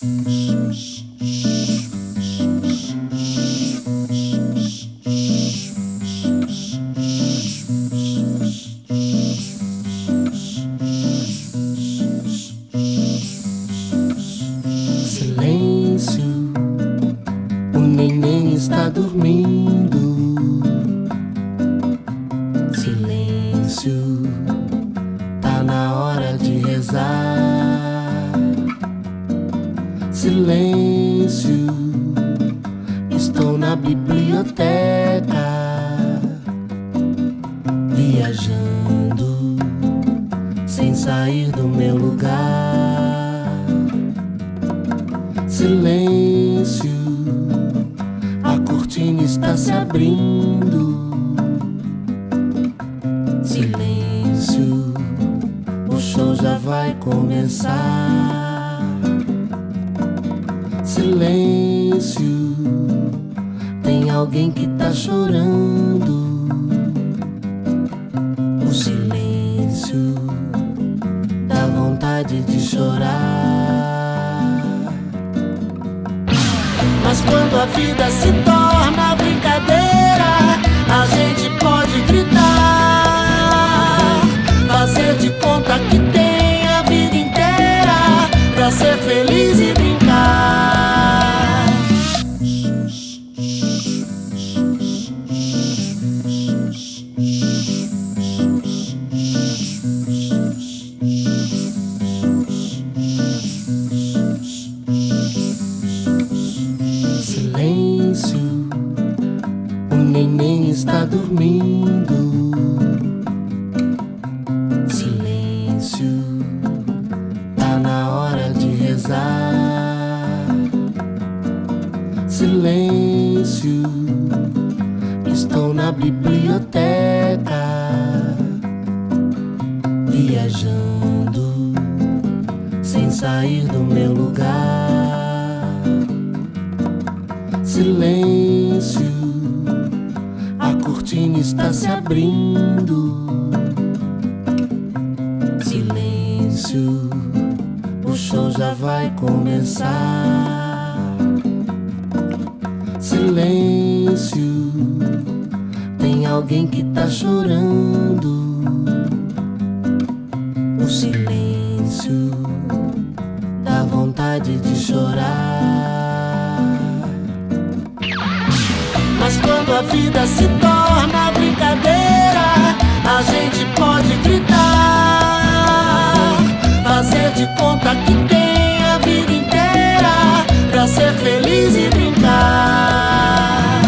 Silêncio, o neném está dormindo. Silêncio, tá na hora de rezar. Silêncio, estou na biblioteca, viajando sem sair do meu lugar. Silêncio, a cortina está se abrindo. Silêncio, o show já vai começar. Silêncio, tem alguém que tá chorando. O silêncio dá vontade de chorar. Mas quando a vida se torna brincadeira, a gente pode gritar, de conta que tem a vida inteira pra ser feliz e brincar. Silêncio, o neném está dormindo. Silêncio, tá na hora de rezar. Silêncio, estou na biblioteca, viajando sem sair do meu lugar. Silêncio, a cortina está se abrindo. Silêncio, o show já vai começar. Silêncio, tem alguém que tá chorando. O silêncio dá vontade de chorar. Mas quando a vida se torna brincadeira, a gente pode gritar, fazer de conta que tem a vida inteira pra ser feliz e brincar.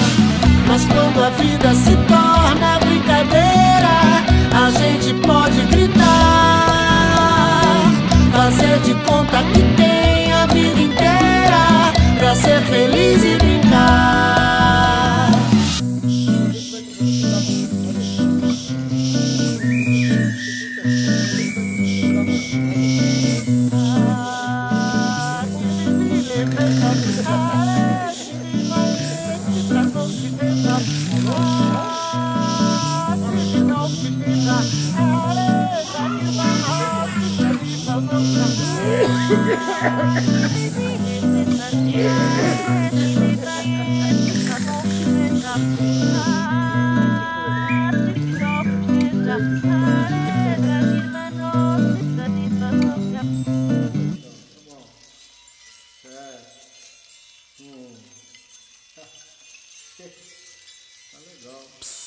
Mas quando a vida se torna brincadeira, a gente pode gritar, fazer de conta que tem a vida inteira pra ser feliz e brincar. Tá legal.